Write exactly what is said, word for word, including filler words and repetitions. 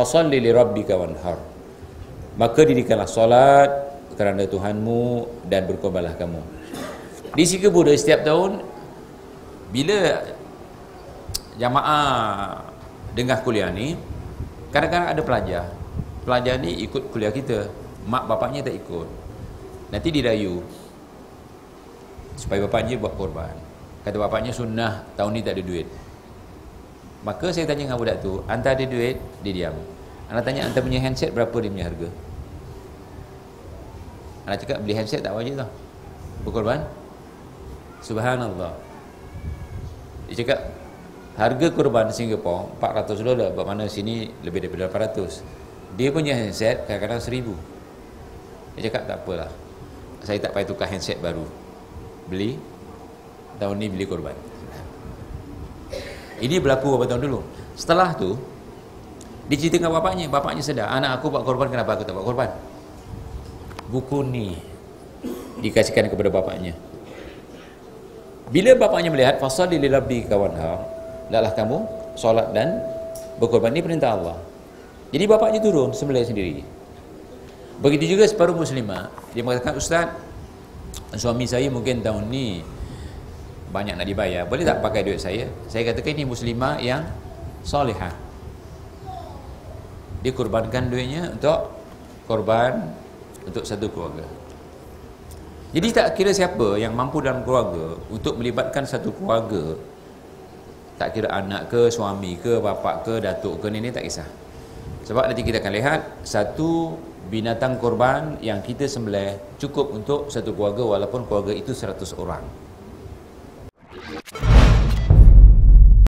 Fasholli li rabbika wanhar. Maka dirikanlah solat kerana Tuhanmu dan berkorbanlah kamu. Di Sika Buddha setiap tahun bila jamaah dengar kuliah ni, kadang-kadang ada pelajar. Pelajar ni ikut kuliah kita, mak bapaknya tak ikut. Nanti dirayu supaya bapaknya buat korban. Kata bapaknya sunnah, tahun ni tak ada duit. Maka saya tanya dengan budak tu, anta ada duit? Dia diam. Ana tanya, anta punya handset berapa dia punya harga? Ana cakap beli handset tak wajib tau, berkorban. Subhanallah. Dia cakap harga korban Singapura empat ratus dolar, bermakna sini lebih daripada lapan ratus. Dia punya handset kadang-kadang seribu. Dia cakap tak apalah, saya tak payah tukar handset baru, beli tahun ni beli korban. Ini berlaku beberapa tahun dulu. Setelah tu diceritakan bapaknya, bapaknya sedar, anak aku buat korban, kenapa aku tak buat korban? Buku ni dikasihkan kepada bapaknya. Bila bapaknya melihat fasholli li rabbika wanhar, hendaklah kamu solat dan berkorban, ini perintah Allah. Jadi bapaknya turun sembelih sendiri. Begitu juga separuh muslimah, dia mengatakan, ustaz, suami saya mungkin tahun ni banyak nak dibayar, boleh tak pakai duit saya? Saya katakan ini muslimah yang solehah, dia korbankan duitnya untuk korban untuk satu keluarga. Jadi tak kira siapa yang mampu dalam keluarga untuk melibatkan satu keluarga, tak kira anak ke, suami ke, bapak ke, datuk ke, nenek, tak kisah. Sebab nanti kita akan lihat satu binatang korban yang kita sembelih cukup untuk satu keluarga, walaupun keluarga itu seratus orang.